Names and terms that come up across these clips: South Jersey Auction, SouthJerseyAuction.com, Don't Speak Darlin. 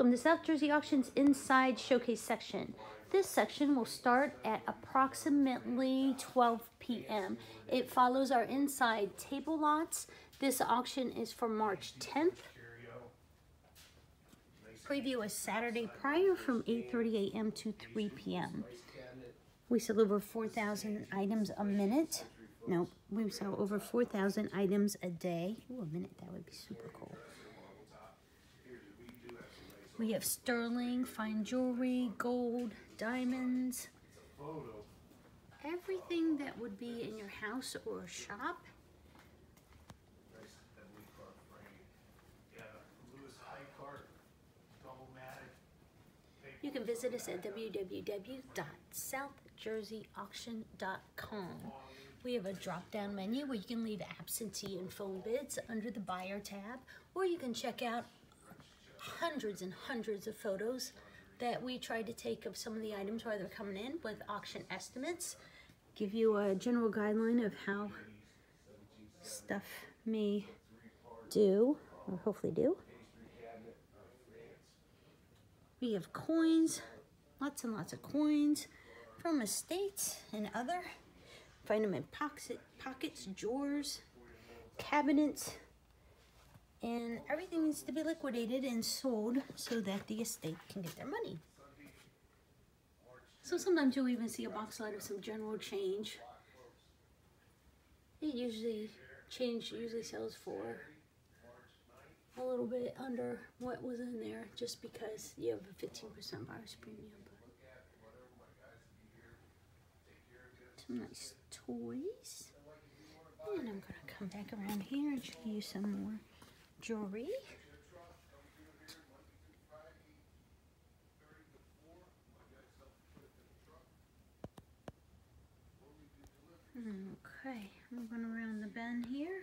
Welcome to South Jersey Auction's Inside Showcase section. This section will start at approximately 12 p.m. It follows our inside table lots. This auction is for March 10th. Preview is Saturday prior from 8:30 a.m. to 3 p.m. We sell over 4,000 items a minute. No, we sell over 4,000 items a day. Ooh, a minute, that would be super cool. We have sterling, fine jewelry, gold, diamonds, everything that would be in your house or shop. You can visit us at www.southjerseyauction.com. We have a drop-down menu where you can leave absentee and phone bids under the buyer tab, or you can check out hundreds and hundreds of photos that we try to take of some of the items while they're coming in with auction estimates. Give you a general guideline of how stuff may do, or hopefully do. We have coins, lots and lots of coins from estates and other. Find them in pockets, drawers, cabinets, and everything needs to be liquidated and sold so that the estate can get their money. So sometimes you'll even see a box lot of some general change. It usually, change usually sells for a little bit under what was in there just because you have a 15% buyer's premium. Some nice toys. And I'm gonna come back around here and show you some more jewelry. Okay, I'm going around the bend here,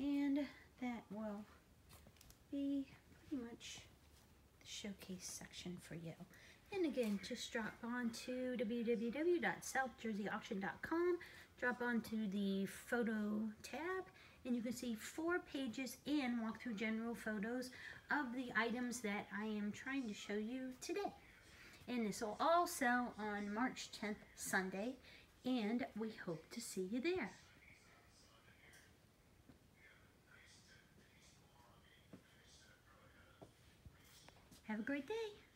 and that will be pretty much the showcase section for you. And again, just drop on to www.southjerseyauction.com, drop onto the photo tab, and you can see 4 pages and walk through general photos of the items that I am trying to show you today. And this will all sell on March 10th, Sunday, and we hope to see you there. Have a great day.